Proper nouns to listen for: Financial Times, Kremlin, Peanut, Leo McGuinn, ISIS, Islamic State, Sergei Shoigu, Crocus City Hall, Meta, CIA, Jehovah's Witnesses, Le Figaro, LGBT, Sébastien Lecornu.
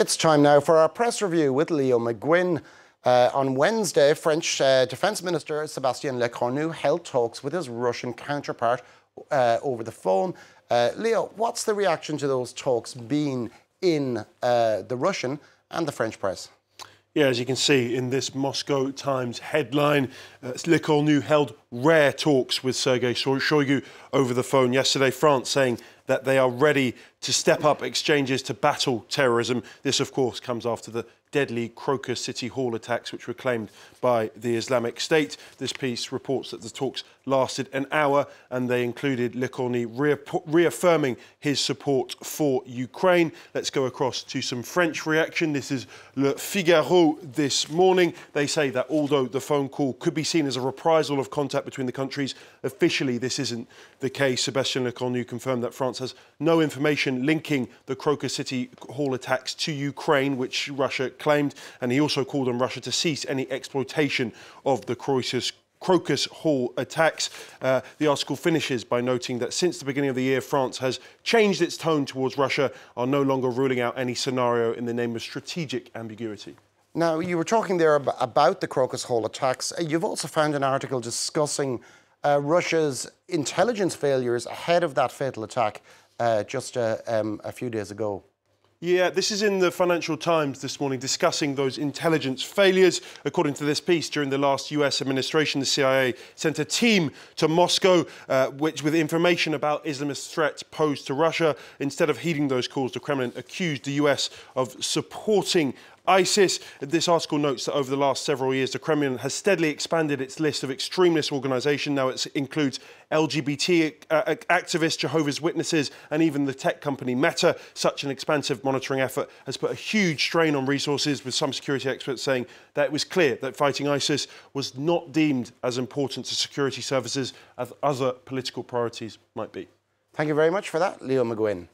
It's time now for our press review with Leo McGuinn. On Wednesday, French Defence Minister Sébastien Lecornu held talks with his Russian counterpart over the phone. Leo, what's the reaction to those talks been in the Russian and the French press? Yeah, as you can see in this Moscow Times headline, Lecornu held rare talks with Sergei Shoigu over the phone yesterday. France saying that they are ready to step up exchanges to battle terrorism. This, of course, comes after the deadly Crocus City Hall attacks, which were claimed by the Islamic State. This piece reports that the talks lasted an hour and they included Lecornu reaffirming his support for Ukraine. Let's go across to some French reaction. This is Le Figaro this morning. They say that although the phone call could be seen as a reprisal of contact between the countries, officially this isn't the case. Sébastien Lecornu confirmed that France has no information linking the Crocus City Hall attacks to Ukraine, which Russia claimed, and he also called on Russia to cease any exploitation of the Crocus Hall attacks. The article finishes by noting that since the beginning of the year, France has changed its tone towards Russia, are no longer ruling out any scenario in the name of strategic ambiguity. Now, you were talking there about the Crocus Hall attacks. You've also found an article discussing Russia's intelligence failures ahead of that fatal attack just a few days ago. Yeah, this is in the Financial Times this morning, discussing those intelligence failures. According to this piece, during the last US administration, the CIA sent a team to Moscow with information about Islamist threats posed to Russia. Instead of heeding those calls, the Kremlin accused the US of supporting ISIS. This article notes that over the last several years, the Kremlin has steadily expanded its list of extremist organisations. Now it includes LGBT activists, Jehovah's Witnesses, and even the tech company Meta. Such an expansive monitoring effort has put a huge strain on resources, with some security experts saying that it was clear that fighting ISIS was not deemed as important to security services as other political priorities might be. Thank you very much for that, Leo McGuinn.